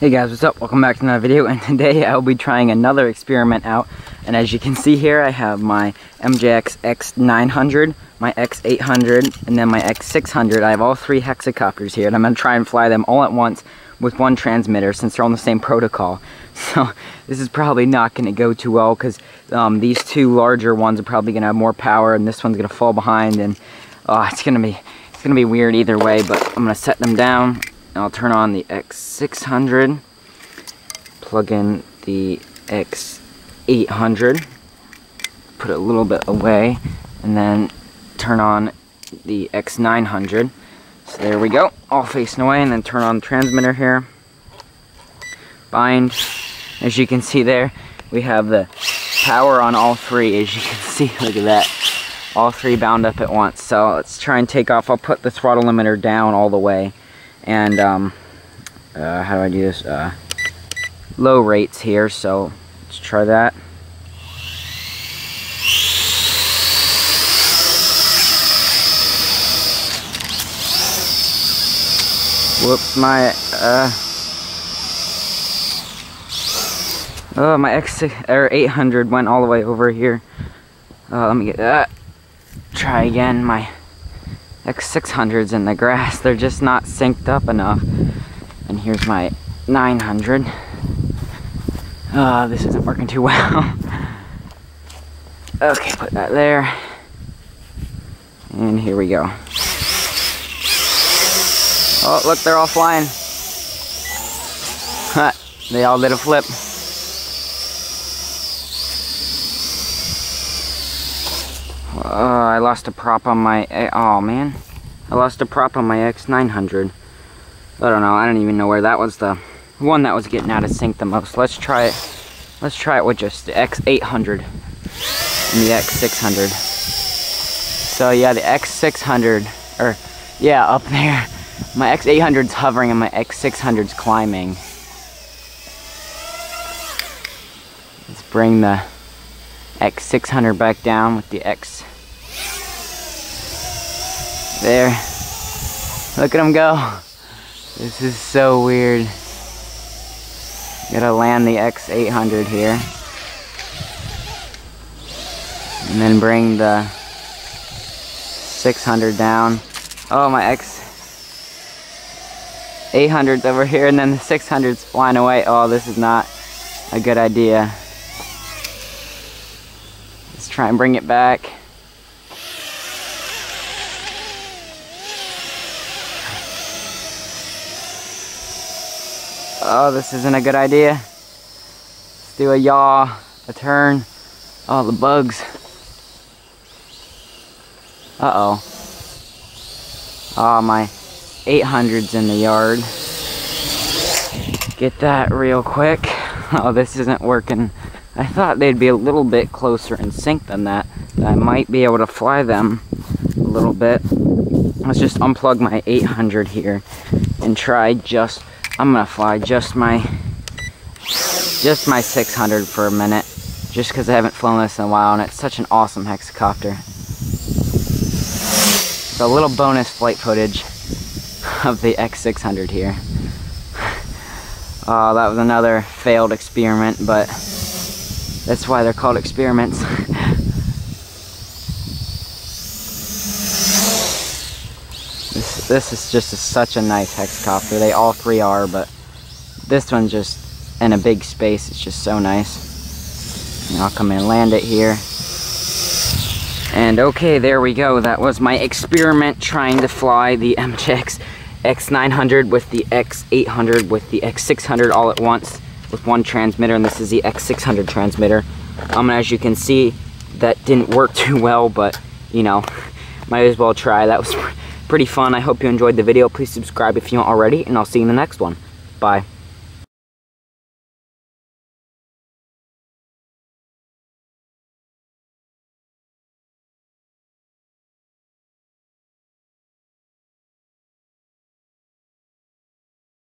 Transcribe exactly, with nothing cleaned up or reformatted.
Hey guys, what's up? Welcome back to another video, and today I'll be trying another experiment out. And as you can see here, I have my M J X X nine hundred, my X eight hundred, and then my X six hundred. I have all three hexacopters here, and I'm going to try and fly them all at once with one transmitter since they're on the same protocol. So this is probably not going to go too well because um, these two larger ones are probably going to have more power, and this one's going to fall behind, and oh, it's going to be it's going to be weird either way. But I'm going to set them down. I'll turn on the X six hundred, plug in the X eight hundred, put it a little bit away, and then turn on the X nine hundred. So there we go, all facing away, and then turn on the transmitter here. Bind. As you can see there, we have the power on all three, as you can see. Look at that. All three bound up at once. So let's try and take off. I'll put the throttle limiter down all the way. And um, uh, how do I do this? Uh, low rates here, so let's try that. Whoops, my uh, oh, my X or eight hundred went all the way over here. Uh, let me get that. Try again, my X six hundreds in the grass. They're just not synced up enough. And here's my nine hundred. Uh, this isn't working too well. Okay, put that there. And here we go. Oh, look, they're all flying. Ha, they all did a flip. Uh, I lost a prop on my, oh man, I lost a prop on my X nine hundred. I don't know, I don't even know where that was, the one that was getting out of sync the most. Let's try it, let's try it with just the X eight hundred and the X six hundred. So yeah, the X six hundred, or yeah, up there. My X eight hundred's hovering and my X six hundred's climbing. Let's bring the X six hundred back down with the X. There. Look at them go. This is so weird. Gotta land the X eight hundred here. And then bring the six hundred down. Oh, my X eight hundred's over here, and then the six hundred's flying away. Oh, this is not a good idea. Let's try and bring it back. Oh, this isn't a good idea. Let's do a yaw, a turn. Oh, the bugs. Uh-oh. Oh, my eight hundred's in the yard. Get that real quick. Oh, this isn't working. I thought they'd be a little bit closer in sync than that. I might be able to fly them a little bit. Let's just unplug my eight hundred here and try just, I'm gonna fly just my, just my six hundred for a minute, just because I haven't flown this in a while, and it's such an awesome hexacopter. So a little bonus flight footage of the X six hundred here. Oh, that was another failed experiment, but that's why they're called experiments. this, this is just a, such a nice hexacopter. They all three are, but this one's just in a big space. It's just so nice. And I'll come and land it here. And okay, there we go. That was my experiment trying to fly the M J X X nine hundred with the X eight hundred with the X six hundred all at once, with one transmitter, and this is the X six hundred transmitter. Um, and as you can see, that didn't work too well, but you know, might as well try. That was pr pretty fun. I hope you enjoyed the video. Please subscribe if you aren't already, and I'll see you in the next one. Bye.